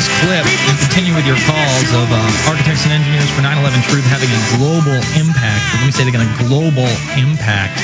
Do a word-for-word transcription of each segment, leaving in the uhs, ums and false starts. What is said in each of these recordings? this clip and continue with your calls of uh, Architects and Engineers for nine eleven Truth having a global impact. Let me say it again, a global impact.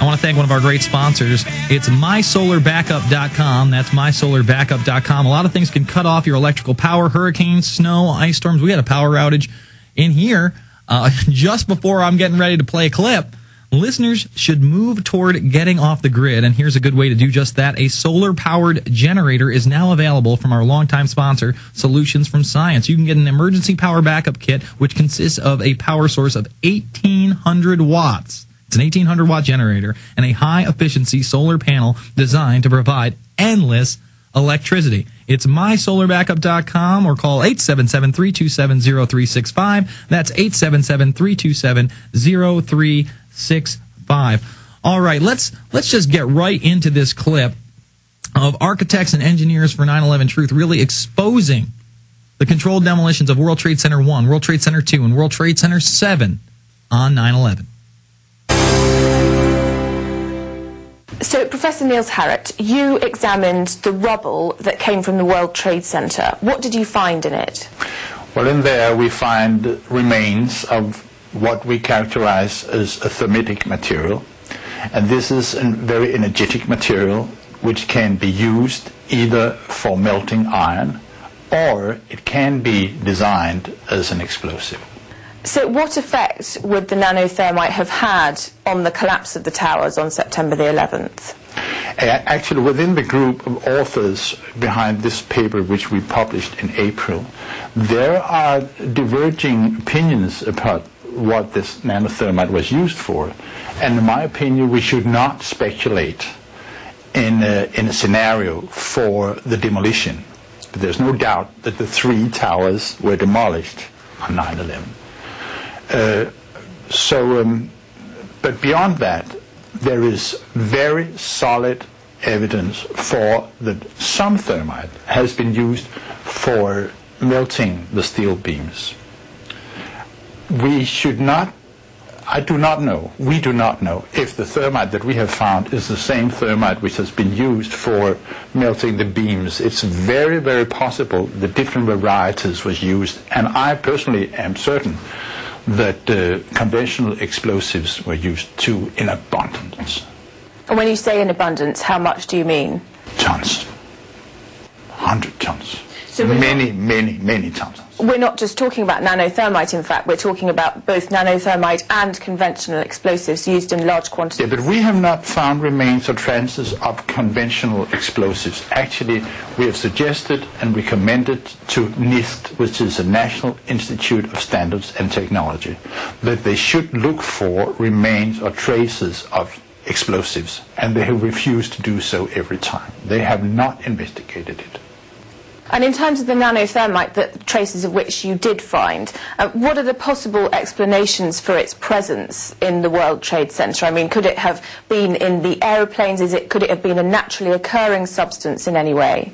I want to thank one of our great sponsors. It's my solar backup dot com. That's my solar backup dot com. A lot of things can cut off your electrical power: hurricanes, snow, ice storms. We had a power outage in here uh, just before I'm getting ready to play a clip. Listeners should move toward getting off the grid, and here's a good way to do just that. A solar-powered generator is now available from our longtime sponsor, Solutions from Science. You can get an emergency power backup kit, which consists of a power source of eighteen hundred watts. It's an eighteen hundred watt generator and a high-efficiency solar panel designed to provide endless electricity. It's my solar backup dot com or call eight seven seven, three two seven, zero three six five. That's eight seven seven, three two seven, zero three six five. All right, let's let's just get right into this clip of Architects and Engineers for nine eleven Truth really exposing the controlled demolitions of World Trade Center one, World Trade Center two, and World Trade Center seven on nine eleven. So, Professor Niels Harrett, you examined the rubble that came from the World Trade Center. What did you find in it? Well, in there we find remains of what we characterize as a thermitic material. And this is a very energetic material which can be used either for melting iron or it can be designed as an explosive. So what effect would the nanothermite have had on the collapse of the towers on September the eleventh? Actually, within the group of authors behind this paper, which we published in April, there are diverging opinions about what this nanothermite was used for. And in my opinion, we should not speculate in a, in a scenario for the demolition. But there's no doubt that the three towers were demolished on nine eleven. Uh, so, um, but beyond that, there is very solid evidence for that some thermite has been used for melting the steel beams. We should not, I do not know, we do not know if the thermite that we have found is the same thermite which has been used for melting the beams. It's very, very possible that different varieties was used, and I personally am certain that uh, conventional explosives were used too in abundance. And when you say in abundance, how much do you mean? Tons. one hundred tons. So many, many, many tons. We're not just talking about nanothermite, in fact, we're talking about both nanothermite and conventional explosives used in large quantities. Yeah, but we have not found remains or traces of conventional explosives. Actually, we have suggested and recommended to NIST, which is the National Institute of Standards and Technology, that they should look for remains or traces of explosives, and they have refused to do so every time. They have not investigated it. And in terms of the nanothermite, the traces of which you did find, uh, what are the possible explanations for its presence in the World Trade Center? I mean, could it have been in the aeroplanes? Is it, could it have been a naturally occurring substance in any way?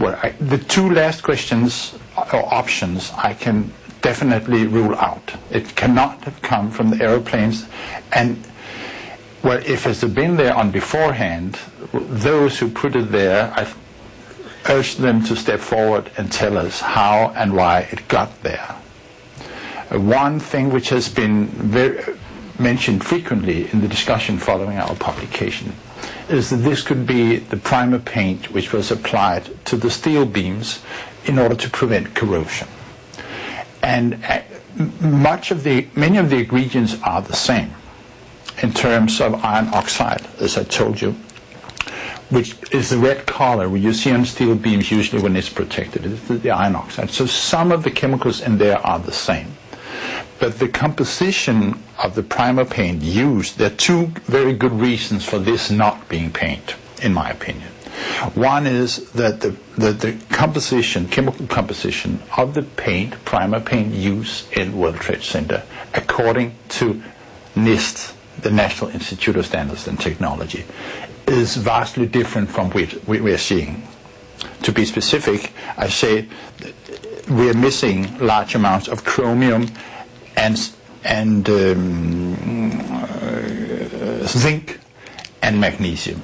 Well, I, the two last questions or options I can definitely rule out. It cannot have come from the aeroplanes. And, well, if it's been there on beforehand, those who put it there, I urge them to step forward and tell us how and why it got there. Uh, one thing which has been very, uh, mentioned frequently in the discussion following our publication is that this could be the primer paint which was applied to the steel beams in order to prevent corrosion. And uh, much of the, many of the ingredients are the same in terms of iron oxide, as I told you, which is the red color you see on steel beams usually when it's protected. It's the iron oxide. So some of the chemicals in there are the same. But the composition of the primer paint used, there are two very good reasons for this not being paint, in my opinion. One is that the, that the composition, chemical composition of the paint, primer paint used in World Trade Center, according to NIST, the National Institute of Standards and Technology, is vastly different from what we are seeing. To be specific, I say we are missing large amounts of chromium and, and um, uh, zinc and magnesium.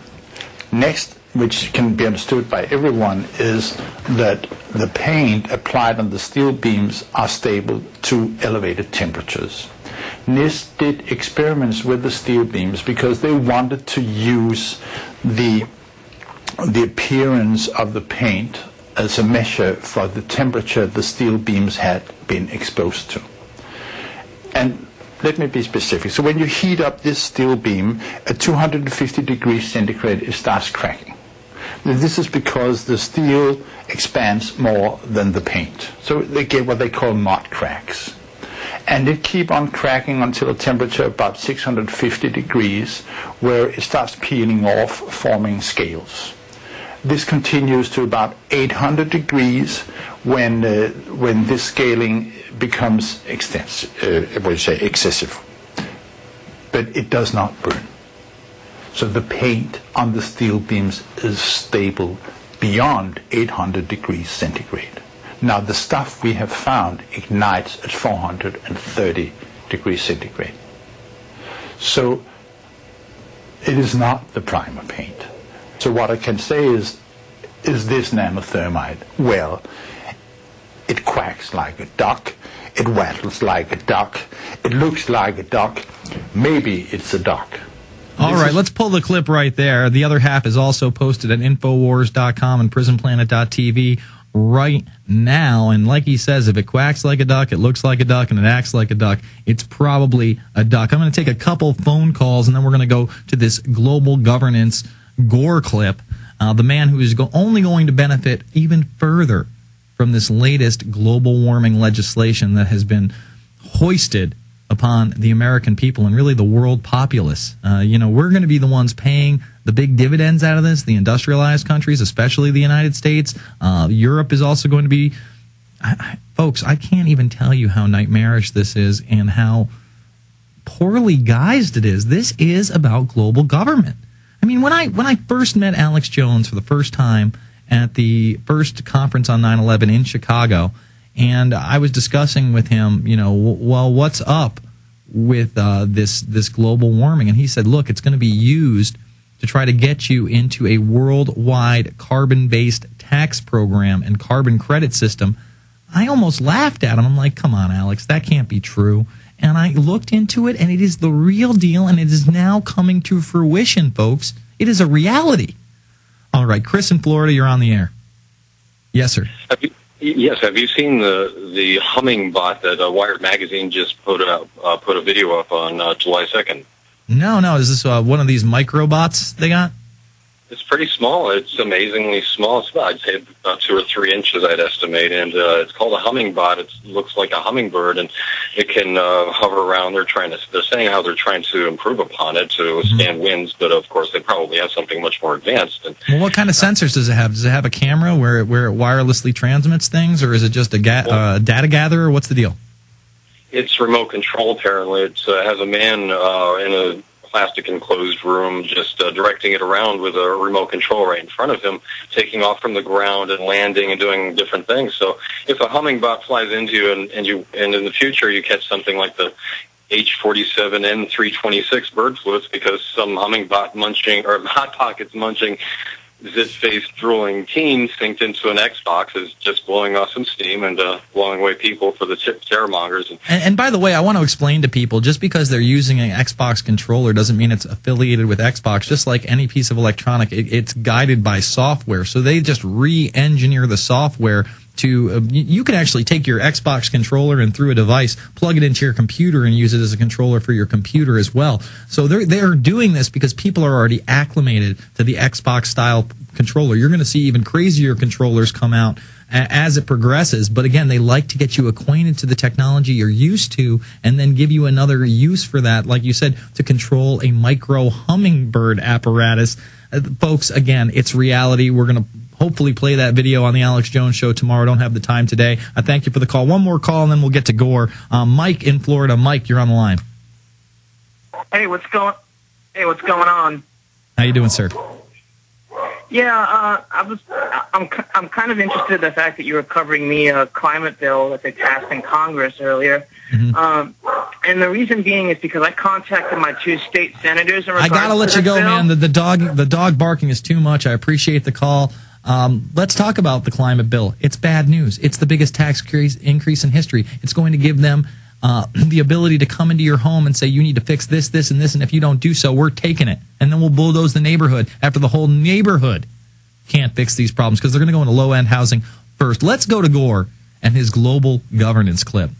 Next, which can be understood by everyone, is that the paint applied on the steel beams are stable to elevated temperatures. NIST did experiments with the steel beams because they wanted to use the, the appearance of the paint as a measure for the temperature the steel beams had been exposed to. And let me be specific. So when you heat up this steel beam at two hundred fifty degrees centigrade, it starts cracking. Now, this is because the steel expands more than the paint. So they get what they call mud cracks. And it keeps on cracking until a temperature about six hundred fifty degrees, where it starts peeling off, forming scales. This continues to about eight hundred degrees when, uh, when this scaling becomes extensive, uh, what do you say, excessive. But it does not burn. So the paint on the steel beams is stable beyond eight hundred degrees centigrade. Now the stuff we have found ignites at four hundred thirty degrees centigrade. So it is not the primer paint. So what I can say is, is this nanothermite? Well, it quacks like a duck, it rattles like a duck, it looks like a duck, maybe it's a duck. All right, let's pull the clip right there. The other half is also posted at Infowars dot com and Prison Planet dot t v right now. And like he says, if it quacks like a duck, it looks like a duck, and it acts like a duck, it's probably a duck. I'm going to take a couple phone calls, and then we're going to go to this global governance Gore clip, uh, the man who is go only going to benefit even further from this latest global warming legislation that has been hoisted upon the American people and really the world populace. Uh, you know, we're going to be the ones paying the big dividends out of this, the industrialized countries, especially the United States. Uh, Europe is also going to be... I, I, folks, I can't even tell you how nightmarish this is and how poorly guised it is. This is about global government. I mean, when I when I first met Alex Jones for the first time at the first conference on nine eleven in Chicago, and I was discussing with him, you know, well, what's up with uh, this this global warming? And he said, look, it's going to be used to try to get you into a worldwide carbon-based tax program and carbon credit system. I almost laughed at him. I'm like, come on, Alex, that can't be true. And I looked into it, and it is the real deal, and it is now coming to fruition, folks. It is a reality. All right, Chris in Florida, you're on the air. Yes, sir. Have you, yes, have you seen the the hummingbot that uh, Wired magazine just put up, uh, put a video up on uh, July second? No, no. Is this uh, one of these microbots they got? It's pretty small. It's amazingly small. It's about, I'd say, about two or three inches, I'd estimate. And uh, it's called a hummingbot. It looks like a hummingbird, and it can uh, hover around. They're trying to. They're saying how they're trying to improve upon it to stand winds, but of course, they probably have something much more advanced. And, well, what kind of sensors does it have? Does it have a camera where it, where it wirelessly transmits things, or is it just a ga well, uh, data gatherer? What's the deal? It's remote control. Apparently, it uh, has a man uh, in a plastic enclosed room, just uh, directing it around with a remote control right in front of him, taking off from the ground and landing and doing different things. So if a hummingbot flies into you and, and you and in the future you catch something like the H forty-seven N three twenty-six bird flu, it's because some hummingbot munching or hot pockets munching zit-faced drooling teen synced into an Xbox is just blowing off some steam and uh, blowing away people for the chip terrormongers. And, and, and by the way, I want to explain to people, just because they're using an Xbox controller doesn't mean it's affiliated with Xbox. Just like any piece of electronic, it, it's guided by software. So they just re-engineer the software to uh, – you can actually take your Xbox controller and through a device, plug it into your computer and use it as a controller for your computer as well. So they're, they're doing this because people are already acclimated to the Xbox-style controller. You're going to see even crazier controllers come out as it progresses. But again, they like to get you acquainted to the technology you're used to and then give you another use for that, like you said, to control a micro hummingbird apparatus. Uh, folks, again, it's reality. We're going to hopefully play that video on the Alex Jones Show tomorrow. I don't have the time today. I thank you for the call. One more call, and then we'll get to Gore. Um, Mike in Florida. Mike, you're on the line. Hey, what's going? Hey, what's going on? How you doing, sir? Yeah, uh, I was. I'm. I'm kind of interested in the fact that you were covering the uh, climate bill that they passed in Congress earlier. Mm-hmm. um, And the reason being is because I contacted my two state senators. In I gotta let to you go, bill. man. The, the dog, the dog barking is too much. I appreciate the call. Um, let's talk about the climate bill. It's bad news. It's the biggest tax increase in history. It's going to give them uh, the ability to come into your home and say, you need to fix this, this, and this, and if you don't do so, we're taking it. And then we'll bulldoze the neighborhood after the whole neighborhood can't fix these problems because they're going to go into low-end housing first. Let's go to Gore and his global governance clip.